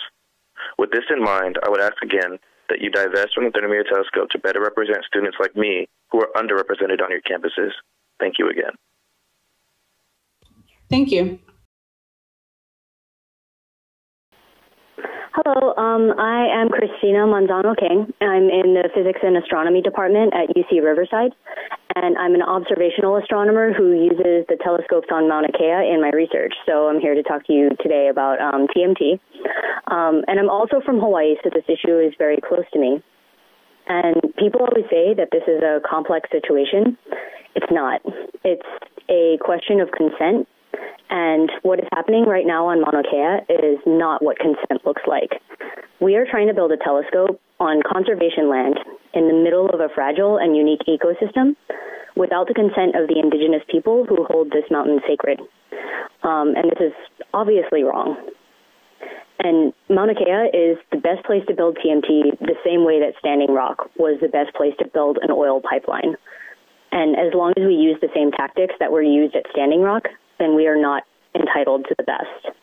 With this in mind, I would ask again that you divest from the thirty meter telescope to better represent students like me who are underrepresented on your campuses. Thank you again. Thank you. Hello, um, I am Christina Manzano King. I'm in the Physics and Astronomy Department at U C Riverside, and I'm an observational astronomer who uses the telescopes on Mauna Kea in my research. So I'm here to talk to you today about um, T M T. Um, and I'm also from Hawaii, so this issue is very close to me. And people always say that this is a complex situation. It's not. It's a question of consent. And what is happening right now on Mauna Kea is not what consent looks like. We are trying to build a telescope on conservation land in the middle of a fragile and unique ecosystem without the consent of the indigenous people who hold this mountain sacred. Um, and this is obviously wrong. And Mauna Kea is the best place to build T M T the same way that Standing Rock was the best place to build an oil pipeline. And as long as we use the same tactics that were used at Standing Rock, then we are not entitled to the best.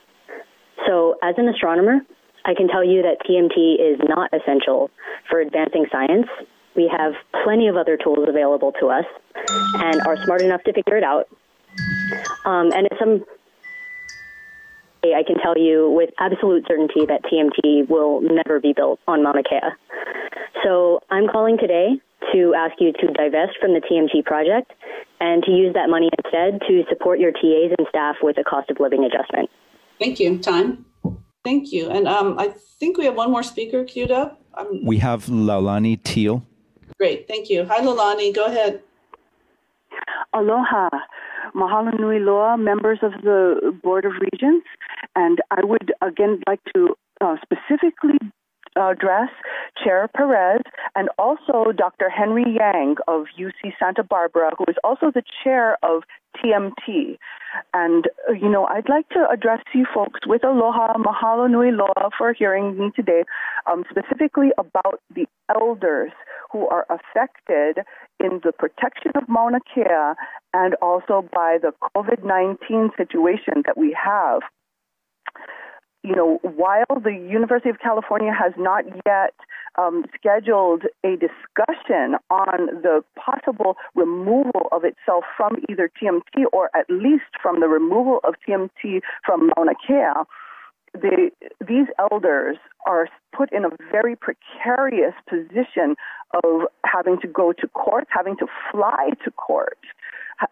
So as an astronomer, I can tell you that T M T is not essential for advancing science. We have plenty of other tools available to us and are smart enough to figure it out. Um, and it's some, I can tell you with absolute certainty that T M T will never be built on Mauna Kea. So I'm calling today to ask you to divest from the T M T project and to use that money instead to support your T As and staff with a cost of living adjustment. Thank you. Time. Thank you. And um, I think we have one more speaker queued up. Um, we have Laulani Teale. Great. Thank you. Hi, Laulani. Go ahead. Aloha. Mahalo nui loa, members of the Board of Regents. And I would, again, like to uh, specifically address Chair Perez and also Doctor Henry Yang of U C Santa Barbara, who is also the chair of T M T. And, you know, I'd like to address you folks with aloha, mahalo nui loa for hearing me today, um, specifically about the elders who are affected in the protection of Mauna Kea and also by the COVID nineteen situation that we have. You know, while the University of California has not yet um, scheduled a discussion on the possible removal of itself from either T M T or at least from the removal of T M T from Mauna Kea, they, these elders are put in a very precarious position of having to go to court, having to fly to court.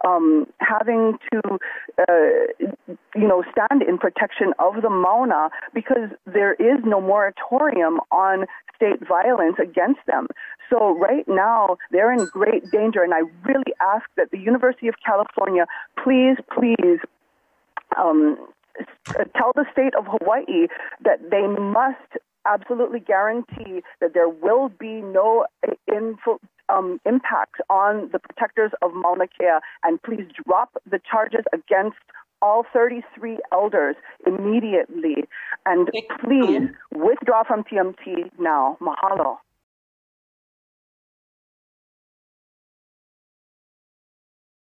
Um, having to, uh, you know, stand in protection of the Mauna because there is no moratorium on state violence against them. So right now they're in great danger, and I really ask that the University of California, please, please, um, tell the state of Hawaii that they must absolutely guarantee that there will be no info. Um, impact on the protectors of Mauna Kea, and please drop the charges against all thirty-three elders immediately, and please withdraw from T M T now. Mahalo.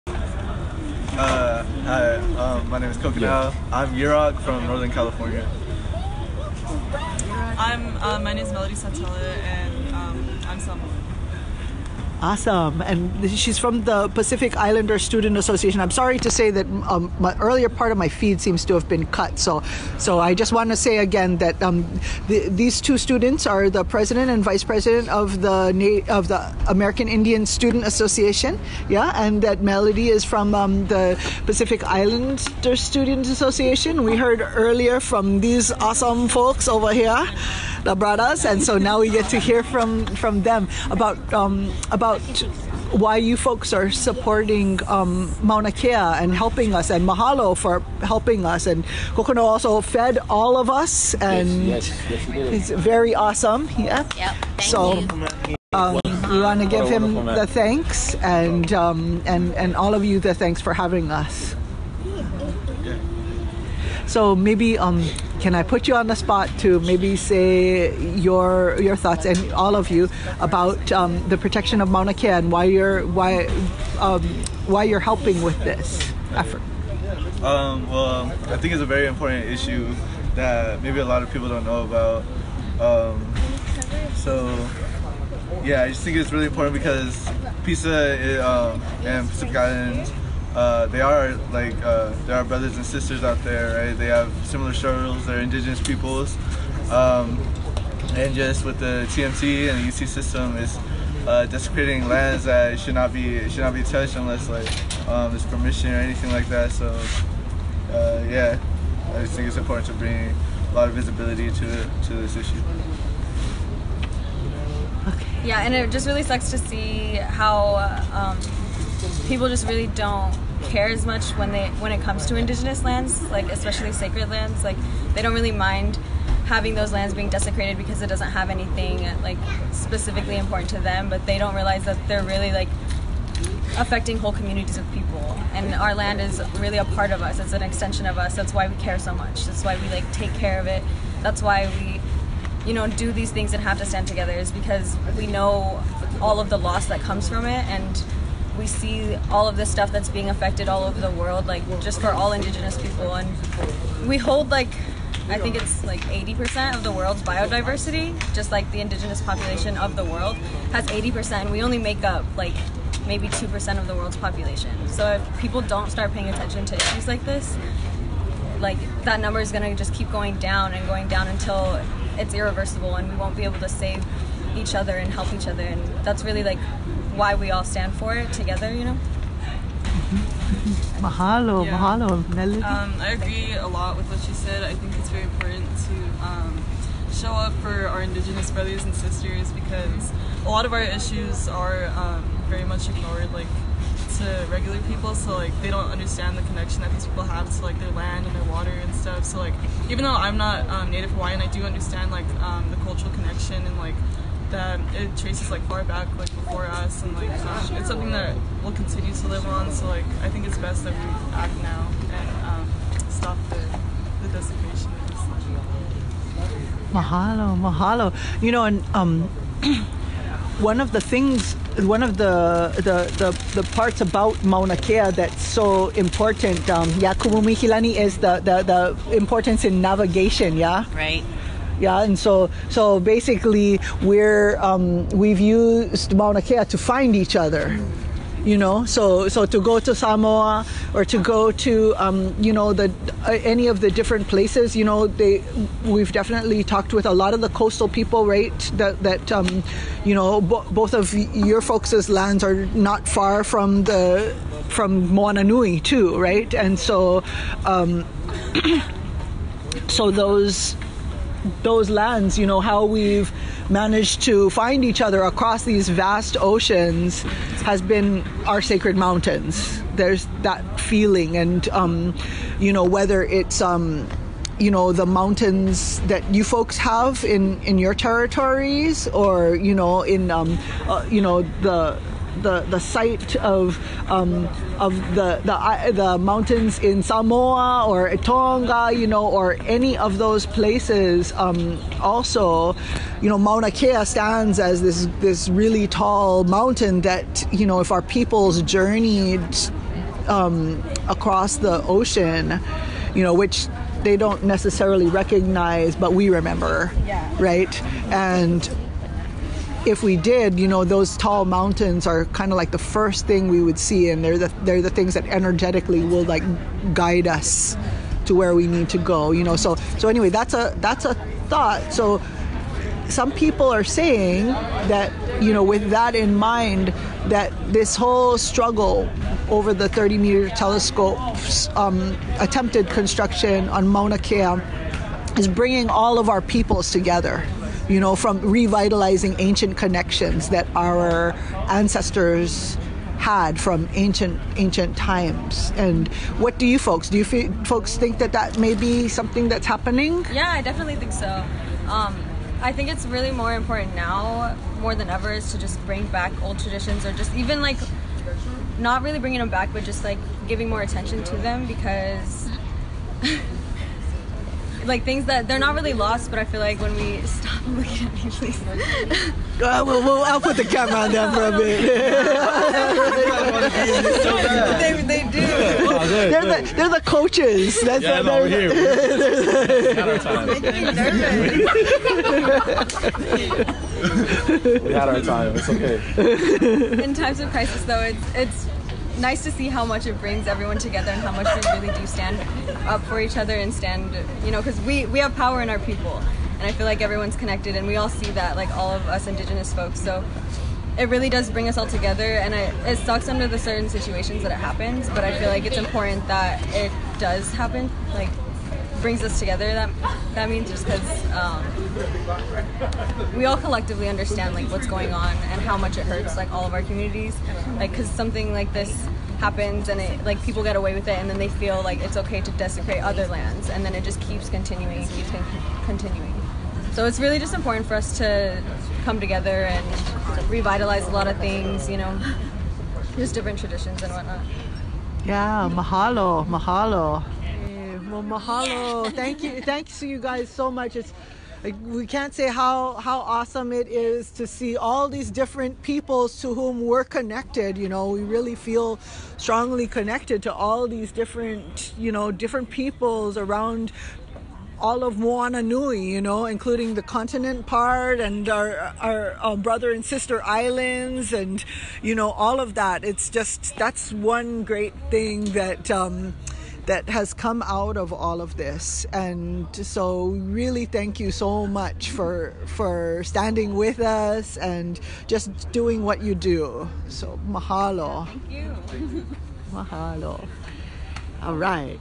Uh, hi, um, my name is Coconau. I'm Yurok from Northern California. I'm, uh, my name is Melody Santella, and um, I'm Samoa. Awesome. And she's from the Pacific Islander Student Association. I'm sorry to say that um, my earlier part of my feed seems to have been cut. So so I just want to say again that um, the, these two students are the president and vice president of the Na of the American Indian Student Association. Yeah. And that Melody is from um, the Pacific Islander Student Association. We heard earlier from these awesome folks over here, the brothers. And so now we get to hear from, from them about um, about why you folks are supporting um, Mauna Kea and helping us, and mahalo for helping us, and Kokono also fed all of us, and yes, yes, yes, it's very awesome. Yeah. Yep, thank so you. Um, we want to give him the thanks, and um, and and all of you the thanks for having us. So maybe um, can I put you on the spot to maybe say your your thoughts, and all of you, about um, the protection of Mauna Kea and why you're why um, why you're helping with this effort? Um, well, I think it's a very important issue that maybe a lot of people don't know about. Um, so yeah, I just think it's really important because PISA um, and Pacific Islands, Uh, they are like uh, there are brothers and sisters out there, right? They have similar struggles. They're indigenous peoples, um, and just with the T M T and the U C system is uh, desecrating lands that should not be it should not be touched unless like um, there's permission or anything like that. So uh, yeah, I just think it's important to bring a lot of visibility to to this issue. Okay. Yeah, and it just really sucks to see how. Um, People just really don't care as much when they when it comes to indigenous lands, like especially sacred lands. Like they don't really mind having those lands being desecrated because it doesn't have anything like specifically important to them. But they don't realize that they're really like affecting whole communities of people. And our land is really a part of us. It's an extension of us. That's why we care so much. That's why we like take care of it. That's why we, you know, do these things and have to stand together. Is because we know all of the loss that comes from it, and we see all of this stuff that's being affected all over the world, like just for all indigenous people. And we hold like, I think it's like eighty percent of the world's biodiversity, just like the indigenous population of the world has eighty percent. We only make up like maybe two percent of the world's population. So if people don't start paying attention to issues like this, like that number is gonna just keep going down and going down until it's irreversible, and we won't be able to save each other and help each other. And that's really like why we all stand for it together, you know? Mahalo, yeah. Mahalo, Melody. Um, I agree a lot with what she said. I think it's very important to um, show up for our indigenous brothers and sisters, because a lot of our issues are um, very much ignored, like, to regular people. So, like, they don't understand the connection that these people have to, like, their land and their water and stuff. So, like, even though I'm not um, Native Hawaiian, I do understand, like, um, the cultural connection and, like, that it traces like far back, like before us, and like um, it's something that will continue to live on. So like I think it's best that we act now and um, stop the, the desecration. Mahalo, mahalo. You know, and um, one of the things, one of the the, the the parts about Mauna Kea that's so important, um, yeah, Kumu Mikilani, is the, the the importance in navigation. Yeah. Right. Yeah, and so so basically we're um, we've used Mauna Kea to find each other, you know. So so to go to Samoa or to go to um, you know the uh, any of the different places, you know, they we've definitely talked with a lot of the coastal people, right? That that um, you know bo both of your folks' lands are not far from the from Moana Nui too, right? And so um, so those. those lands, you know, how we've managed to find each other across these vast oceans has been our sacred mountains. There's that feeling, and um, you know, whether it's um, you know, the mountains that you folks have in in your territories, or you know, in um, uh, you know the the the site of um, of the, the the mountains in Samoa or Tonga, you know, or any of those places. Um, also, you know, Mauna Kea stands as this this really tall mountain that, you know, if our peoples journeyed um, across the ocean, you know, which they don't necessarily recognize, but we remember, yeah. Right? And if we did, you know, those tall mountains are kind of like the first thing we would see, and they're the they're the things that energetically will like guide us to where we need to go, you know. So so anyway, that's a that's a thought. So some people are saying that, you know, with that in mind, that this whole struggle over the thirty meter telescope's um, attempted construction on Mauna Kea is bringing all of our peoples together. You know, from revitalizing ancient connections that our ancestors had from ancient ancient times. And what do you folks, do you f- folks think that that may be something that's happening? Yeah, I definitely think so. Um, I think it's really more important now, more than ever, is to just bring back old traditions, or just even like, not really bringing them back, but just like giving more attention to them, because like things that they're not really lost, but I feel like when we stop looking at me, please. uh, well, well, I'll put the camera on them for a bit. they, they do. Oh, they're, they're, the, they're the coaches. That's yeah, no, we're here. We had our time. It's okay. In times of crisis, though, it's it's. nice to see how much it brings everyone together, and how much we really do stand up for each other and stand, you know, because we, we have power in our people, and I feel like everyone's connected, and we all see that, like all of us indigenous folks, so it really does bring us all together, and I, it sucks under the certain situations that it happens, but I feel like it's important that it does happen, like brings us together, that that means, just because um, we all collectively understand like what's going on and how much it hurts like all of our communities, like because something like this happens and it like people get away with it, and then they feel like it's okay to desecrate other lands, and then it just keeps continuing and keeps continuing. So it's really just important for us to come together and revitalize a lot of things, you know, just different traditions and whatnot. Yeah, mahalo, mahalo. Well, mahalo. Thank you. Thanks to you guys so much. It's like, we can't say how, how awesome it is to see all these different peoples to whom we're connected. You know, we really feel strongly connected to all these different, you know, different peoples around all of Moana Nui, you know, including the continent part and our, our our brother and sister islands, and, you know, all of that. It's just, that's one great thing that... Um, that has come out of all of this. And so really thank you so much for for standing with us and just doing what you do. So mahalo. Thank you. Mahalo. All right.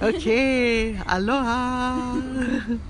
Okay. Aloha.